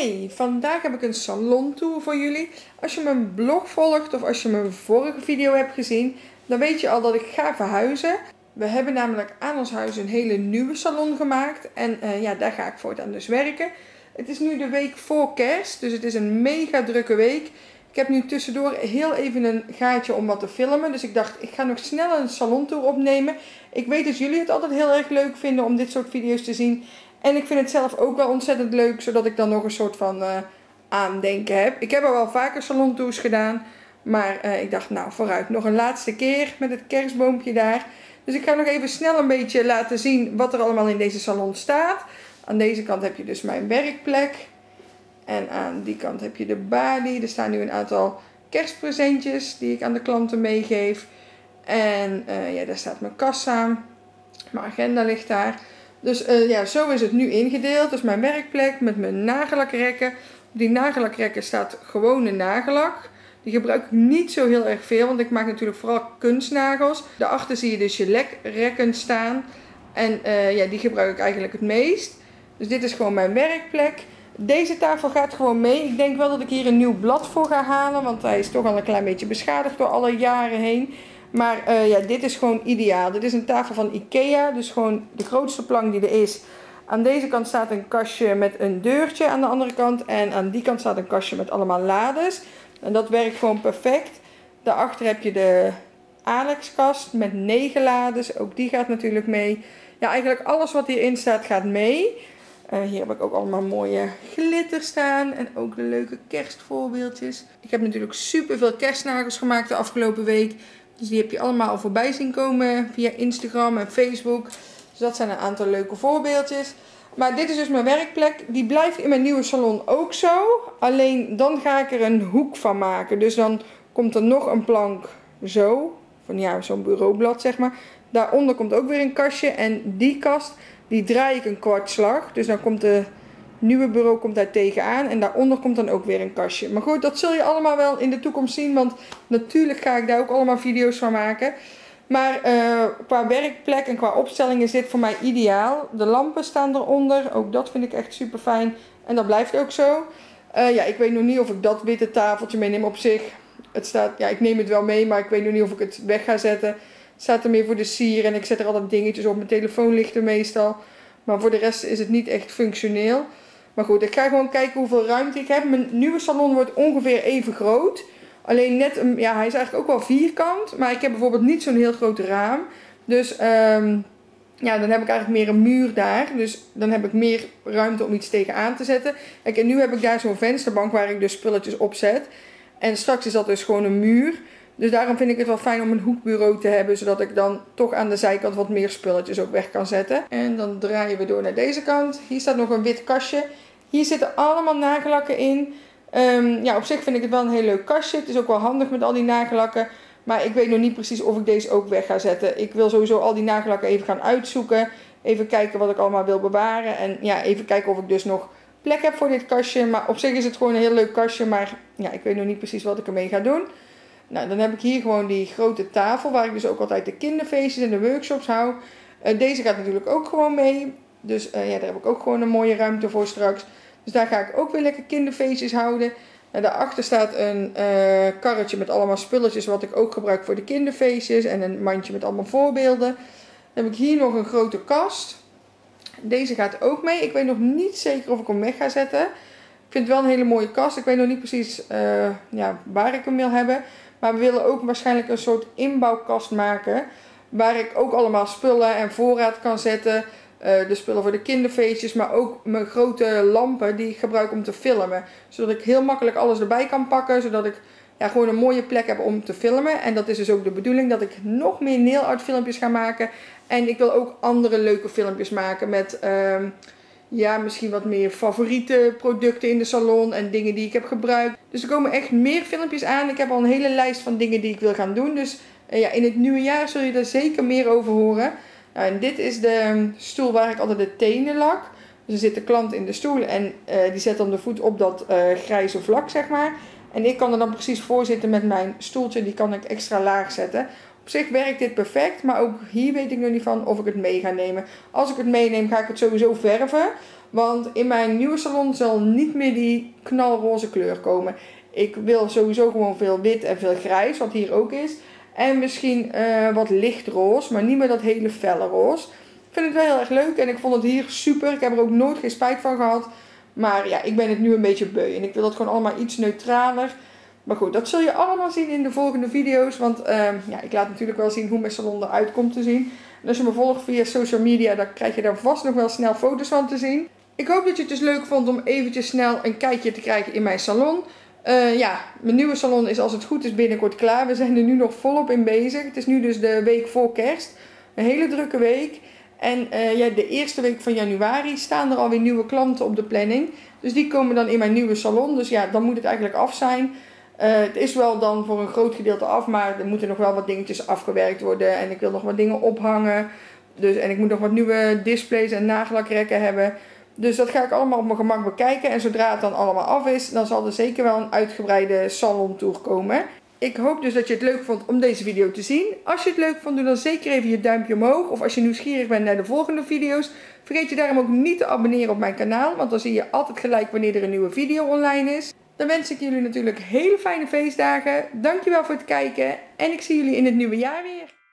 Hey, vandaag heb ik een salontour voor jullie. Als je mijn blog volgt of als je mijn vorige video hebt gezien, dan weet je al dat ik ga verhuizen. We hebben namelijk aan ons huis een hele nieuwe salon gemaakt en daar ga ik voortaan dus werken. Het is nu de week voor kerst, dus het is een mega drukke week. Ik heb nu tussendoor heel even een gaatje om wat te filmen, dus ik dacht ik ga nog snel een salontour opnemen. Ik weet dat jullie het altijd heel erg leuk vinden om dit soort video's te zien. En ik vind het zelf ook wel ontzettend leuk, zodat ik dan nog een soort van aandenken heb. Ik heb al wel vaker salontours gedaan, maar ik dacht nou vooruit, nog een laatste keer met het kerstboompje daar. Dus ik ga nog even snel een beetje laten zien wat er allemaal in deze salon staat. Aan deze kant heb je dus mijn werkplek. En aan die kant heb je de balie. Er staan nu een aantal kerstpresentjes die ik aan de klanten meegeef. En daar staat mijn kassa. Mijn agenda ligt daar. Dus zo is het nu ingedeeld. Dus mijn werkplek met mijn nagellakrekken. Op die nagellakrekken staat gewone nagellak. Die gebruik ik niet zo heel erg veel, want ik maak natuurlijk vooral kunstnagels. Daarachter zie je de gelekrekken staan. En die gebruik ik eigenlijk het meest. Dus dit is gewoon mijn werkplek. Deze tafel gaat gewoon mee. Ik denk wel dat ik hier een nieuw blad voor ga halen, want hij is toch al een klein beetje beschadigd door alle jaren heen. Maar dit is gewoon ideaal. Dit is een tafel van Ikea, dus gewoon de grootste plank die er is. Aan deze kant staat een kastje met een deurtje aan de andere kant. En aan die kant staat een kastje met allemaal lades. En dat werkt gewoon perfect. Daarachter heb je de Alex-kast met 9 lades. Ook die gaat natuurlijk mee. Ja, eigenlijk alles wat hierin staat gaat mee. Hier heb ik ook allemaal mooie glitter staan en ook de leuke kerstvoorbeeldjes. Ik heb natuurlijk super veel kerstnagels gemaakt de afgelopen week. Dus die heb je allemaal al voorbij zien komen via Instagram en Facebook. Dus dat zijn een aantal leuke voorbeeldjes. Maar dit is dus mijn werkplek. Die blijft in mijn nieuwe salon ook zo. Alleen dan ga ik er een hoek van maken. Dus dan komt er nog een plank zo. Van ja, zo'n bureaublad zeg maar. Daaronder komt ook weer een kastje. En die kast, die draai ik een kwartslag. Dus dan komt de nieuwe bureau daar tegenaan. En daaronder komt dan ook weer een kastje. Maar goed, dat zul je allemaal wel in de toekomst zien. Want natuurlijk ga ik daar ook allemaal video's van maken. Maar qua werkplek en qua opstelling is dit voor mij ideaal. De lampen staan eronder. Ook dat vind ik echt super fijn. En dat blijft ook zo. Ik weet nog niet of ik dat witte tafeltje meeneem op zich. Het staat, ik neem het wel mee, maar ik weet nog niet of ik het weg ga zetten. Het staat er meer voor de sier en ik zet er altijd dingetjes op. Mijn telefoon ligt er meestal. Maar voor de rest is het niet echt functioneel. Maar goed, ik ga gewoon kijken hoeveel ruimte ik heb. Mijn nieuwe salon wordt ongeveer even groot. Alleen net, hij is eigenlijk ook wel vierkant. Maar ik heb bijvoorbeeld niet zo'n heel groot raam. Dus dan heb ik eigenlijk meer een muur daar. Dus dan heb ik meer ruimte om iets tegenaan te zetten. Kijk, en nu heb ik daar zo'n vensterbank waar ik dus spulletjes op zet. En straks is dat dus gewoon een muur. Dus daarom vind ik het wel fijn om een hoekbureau te hebben. Zodat ik dan toch aan de zijkant wat meer spulletjes ook weg kan zetten. En dan draaien we door naar deze kant. Hier staat nog een wit kastje. Hier zitten allemaal nagellakken in. Op zich vind ik het wel een heel leuk kastje. Het is ook wel handig met al die nagellakken. Maar ik weet nog niet precies of ik deze ook weg ga zetten. Ik wil sowieso al die nagellakken even gaan uitzoeken. Even kijken wat ik allemaal wil bewaren. En ja, even kijken of ik dus nog plek heb voor dit kastje. Maar op zich is het gewoon een heel leuk kastje. Maar ja, ik weet nog niet precies wat ik ermee ga doen. Nou, dan heb ik hier gewoon die grote tafel waar ik dus ook altijd de kinderfeestjes en de workshops hou. Deze gaat natuurlijk ook gewoon mee. Dus daar heb ik ook gewoon een mooie ruimte voor straks. Dus daar ga ik ook weer lekker kinderfeestjes houden. En daarachter staat een karretje met allemaal spulletjes wat ik ook gebruik voor de kinderfeestjes. En een mandje met allemaal voorbeelden. Dan heb ik hier nog een grote kast. Deze gaat ook mee. Ik weet nog niet zeker of ik hem weg ga zetten. Ik vind het wel een hele mooie kast. Ik weet nog niet precies waar ik hem wil hebben. Maar we willen ook waarschijnlijk een soort inbouwkast maken. Waar ik ook allemaal spullen en voorraad kan zetten. De spullen voor de kinderfeestjes, maar ook mijn grote lampen die ik gebruik om te filmen. Zodat ik heel makkelijk alles erbij kan pakken, zodat ik gewoon een mooie plek heb om te filmen. En dat is dus ook de bedoeling dat ik nog meer nail art filmpjes ga maken. En ik wil ook andere leuke filmpjes maken met misschien wat meer favoriete producten in de salon en dingen die ik heb gebruikt. Dus er komen echt meer filmpjes aan. Ik heb al een hele lijst van dingen die ik wil gaan doen. Dus in het nieuwe jaar zul je er zeker meer over horen. Nou, en dit is de stoel waar ik altijd de tenen lak. Dus er zit de klant in de stoel en die zet dan de voet op dat grijze vlak, zeg maar. En ik kan er dan precies voor zitten met mijn stoeltje. Die kan ik extra laag zetten. Op zich werkt dit perfect, maar ook hier weet ik nog niet van of ik het mee ga nemen. Als ik het meeneem ga ik het sowieso verven. Want in mijn nieuwe salon zal niet meer die knalroze kleur komen. Ik wil sowieso gewoon veel wit en veel grijs, wat hier ook is. En misschien wat lichtroze, maar niet meer dat hele felle roze. Ik vind het wel heel erg leuk en ik vond het hier super. Ik heb er ook nooit geen spijt van gehad. Maar ja, ik ben het nu een beetje beu. En ik wil dat gewoon allemaal iets neutraler. Maar goed, dat zul je allemaal zien in de volgende video's. Want ja, ik laat natuurlijk wel zien hoe mijn salon eruit komt te zien. En als je me volgt via social media, dan krijg je daar vast nog wel snel foto's van te zien. Ik hoop dat je het dus leuk vond om eventjes snel een kijkje te krijgen in mijn salon. Ja, mijn nieuwe salon is als het goed is binnenkort klaar. We zijn er nu nog volop in bezig. Het is nu dus de week voor kerst. Een hele drukke week. En ja, de eerste week van januari staan er alweer nieuwe klanten op de planning. Dus die komen dan in mijn nieuwe salon. Dus ja, dan moet het eigenlijk af zijn. Het is wel dan voor een groot gedeelte af, maar er moeten nog wel wat dingetjes afgewerkt worden. En ik wil nog wat dingen ophangen. Dus, en ik moet nog wat nieuwe displays en nagellakrekken hebben. Dus dat ga ik allemaal op mijn gemak bekijken. En zodra het dan allemaal af is, dan zal er zeker wel een uitgebreide salontour komen. Ik hoop dus dat je het leuk vond om deze video te zien. Als je het leuk vond, doe dan zeker even je duimpje omhoog. Of als je nieuwsgierig bent naar de volgende video's, vergeet je daarom ook niet te abonneren op mijn kanaal. Want dan zie je altijd gelijk wanneer er een nieuwe video online is. Dan wens ik jullie natuurlijk hele fijne feestdagen. Dankjewel voor het kijken en ik zie jullie in het nieuwe jaar weer.